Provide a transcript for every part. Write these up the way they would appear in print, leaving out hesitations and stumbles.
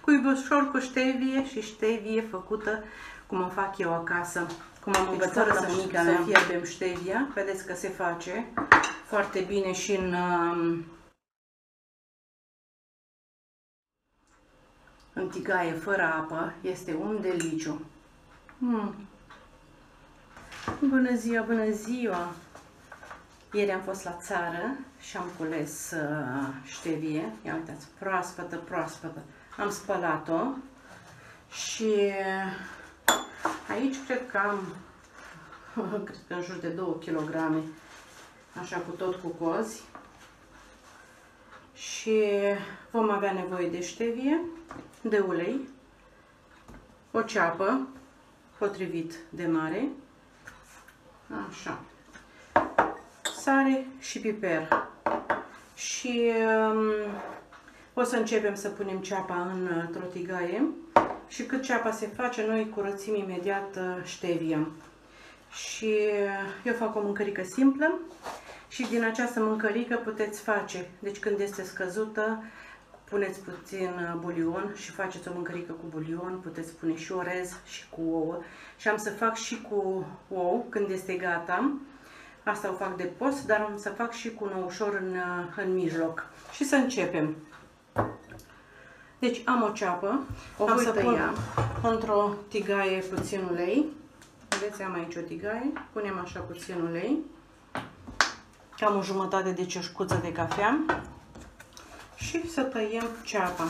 cuibușor cu stevie și stevie făcută cum o fac eu acasă. Cum am învățat la bunica mea. Să fierbem stevia. Vedeți că se face foarte bine și în tigaie fără apă. Este un deliciu. Bună ziua, bună ziua! Ieri am fost la țară și am cules stevie. Ia uitați, proaspătă, proaspătă. Am spălat-o și aici cred că am cred că în jur de 2 kg, așa cu tot cu cozi. Și vom avea nevoie de stevie, de ulei, o ceapă potrivit de mare, așa, sare și piper. Și o să începem să punem ceapa într-o tigaie și cât ceapa se face, noi curățim imediat stevia. Și eu fac o mâncărică simplă și din această mâncărică puteți face, deci când este scăzută, puneți puțin bulion și faceți o mâncărică cu bulion, puteți pune și orez și cu ouă. Și am să fac și cu ou când este gata. Asta o fac de post, dar am să fac și cu un oușor în mijloc. Și să începem. Deci am o ceapă, am să pun într-o tigaie puțin ulei. Vedeți, am aici o tigaie, punem așa puțin ulei. Cam o jumătate de ceșcuță de cafea. Și să tăiem ceapa.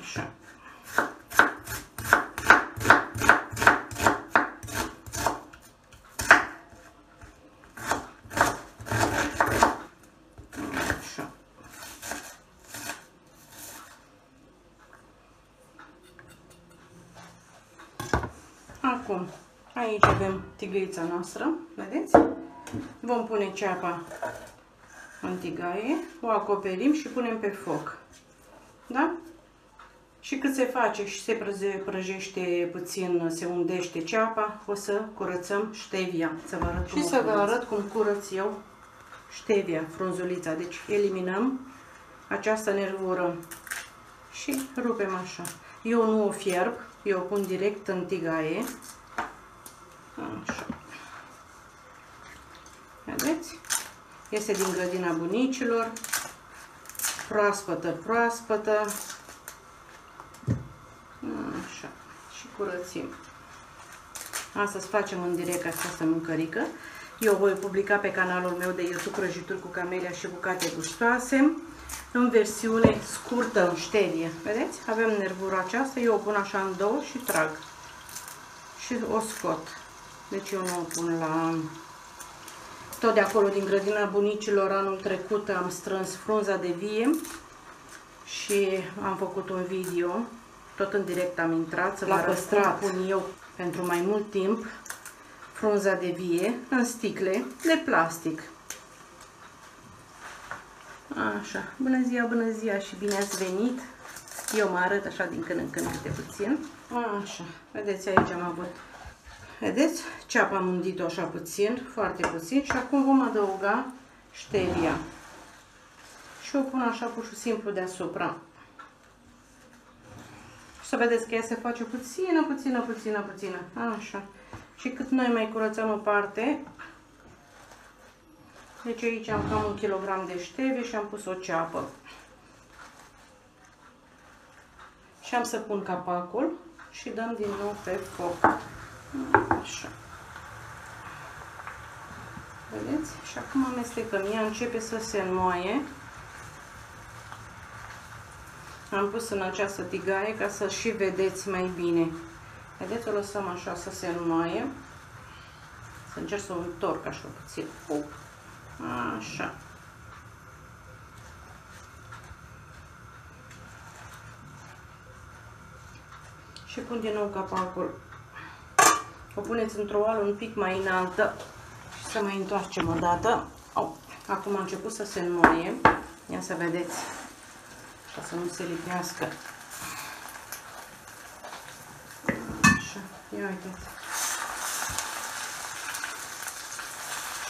Așa. Acum, aici avem tigăița noastră, vedeți? Vom pune ceapa în tigaie, o acoperim și punem pe foc. Da? Și cât se face și se prăjește puțin, se undește ceapa, o să curățăm stevia. Să vă arăt și să vă arăt cum curăț eu stevia, frunzulița. Deci eliminăm această nervură și rupem așa. Eu nu o fierb, eu o pun direct în tigaie. Așa. Vedeți? Este din grădina bunicilor, proaspătă, proaspătă. Așa. Și curățim. Astăzi facem în direct această mâncărică. Eu voi publica pe canalul meu de YouTube Prăjituri cu camelia și bucate gustoase în versiune scurtă, în stevie. Vedeți? Avem nervura aceasta, eu o pun așa în două și trag. Și o scot. Deci eu nu o pun la... Tot de acolo, din grădina bunicilor, anul trecut am strâns frunza de vie și am făcut un video, tot în direct am intrat, să vă arăt cum pun eu pentru mai mult timp frunza de vie în sticle de plastic. Așa, bună ziua și bine ați venit! Eu mă arăt așa din când în când câte puțin. Așa, vedeți, aici am avut... Vedeți? Ceapa am undit-o așa puțin, foarte puțin, și acum vom adăuga stevia. Și o pun așa pur și simplu deasupra. Și să vedeți că ea se face puțină, puțină, puțină, puțină. Așa. Și cât noi mai curățăm o parte, deci aici am cam 1 kg de stevie și am pus o ceapă. Și am să pun capacul și dăm din nou pe foc. Așa. Vedeți? Și acum amestecăm. Ea începe să se înmoaie. Am pus în această tigaie ca să și vedeți mai bine. Vedeți? O lăsăm așa să se înmoaie. Să încerc să o întorc așa puțin. Așa. Și pun din nou capacul. O puneți într-o oală un pic mai înaltă și să mai întoarcem o dată. Acum a început să se înmoaie. Ia să vedeți, ca să nu se lipească. Așa, ia uitați.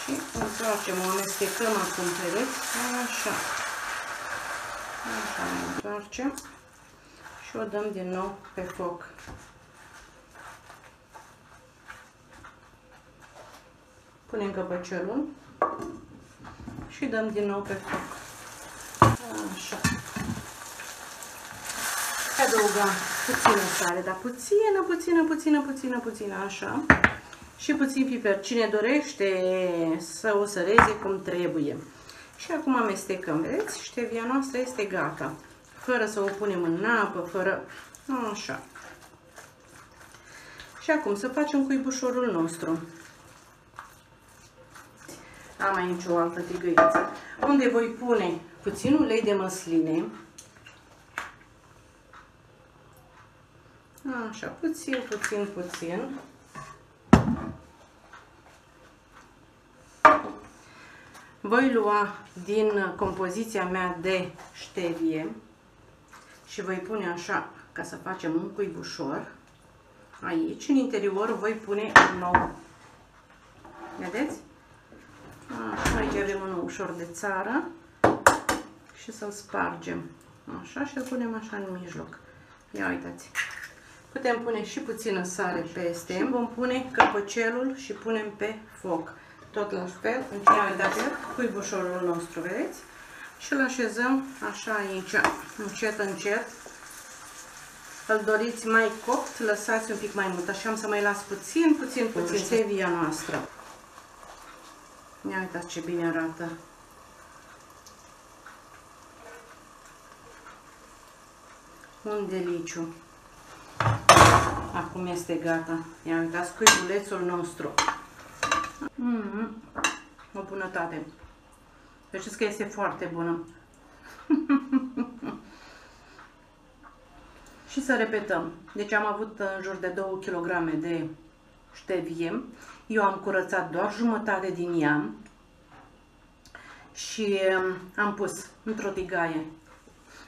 Și întoarcem, o amestecăm acum, vedeți? Așa. Așa, întoarcem și o dăm din nou pe foc. Punem căpăcelul și dăm din nou pe foc. Așa. Adăugăm puțină sare, dar puțină, așa. Și puțin piper. Cine dorește să o săreze cum trebuie. Și acum amestecăm, vedeți? Ștevia noastră este gata. Fără să o punem în apă, fără... Așa. Și acum să facem cuibușorul nostru. Am aici o altă tigăiță, unde voi pune puțin ulei de măsline. Așa, puțin. Voi lua din compoziția mea de ștevie și voi pune așa, ca să facem un cuibușor, aici, în interior voi pune un ou. Vedeți? Așa, aici avem un ou ușor de țară și să-l spargem. Așa și îl punem așa în mijloc. Ia uitați! Putem pune și puțină sare peste și vom pune căpăcelul și punem pe foc. Tot la fel, în final de apel, cuibușorul nostru, vedeți? Și îl așezăm așa aici, încet. Îl doriți mai copt, lăsați un pic mai mult. Așa am să mai las puțin stevia noastră. Ia uitați ce bine arată. Un deliciu. Acum este gata. Ia uitați cuibulețul nostru. O bunătate. Deci știți că este foarte bună. Și să repetăm. Deci am avut în jur de 2 kg de ștevie. Eu am curățat doar jumătate din ea și am pus într-o tigaie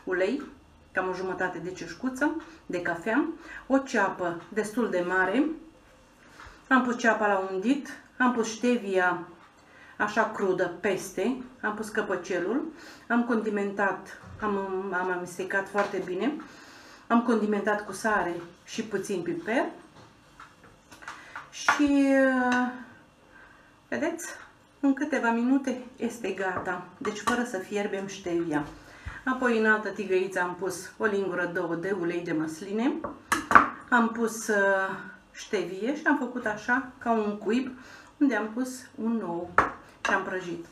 ulei, cam o jumătate de ceșcuță de cafea, o ceapă destul de mare, am pus ceapa la undit, am pus ștevia așa crudă peste, am pus căpăcelul, am condimentat, am amestecat foarte bine, am condimentat cu sare și puțin piper și vedeți, în câteva minute este gata, deci fără să fierbem ștevia. Apoi în altă tigăiță am pus o lingură, 2 de ulei de măsline, am pus ștevie și am făcut așa ca un cuib unde am pus un ou și am prăjit.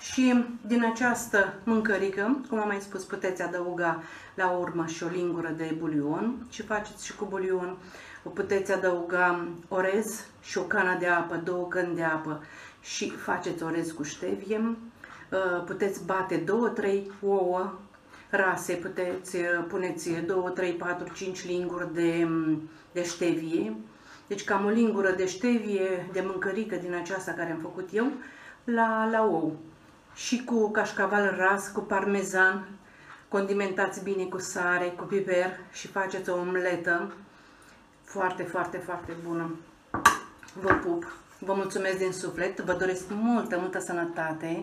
Și din această mâncărică, cum am mai spus, puteți adăuga la urmă și o lingură de bulion și faceți și cu bulion, puteți adăuga orez și o cană de apă, 2 căni de apă și faceți orez cu ștevie. Puteți bate 2-3 ouă rase, puteți puneți 2-3-4-5 linguri de ștevie, deci cam o lingură de ștevie de mâncărică din aceasta care am făcut eu la ou și cu cașcaval ras, cu parmezan, condimentați bine cu sare, cu piper și faceți o omletă foarte bună. Vă pup, vă mulțumesc din suflet, vă doresc multă sănătate.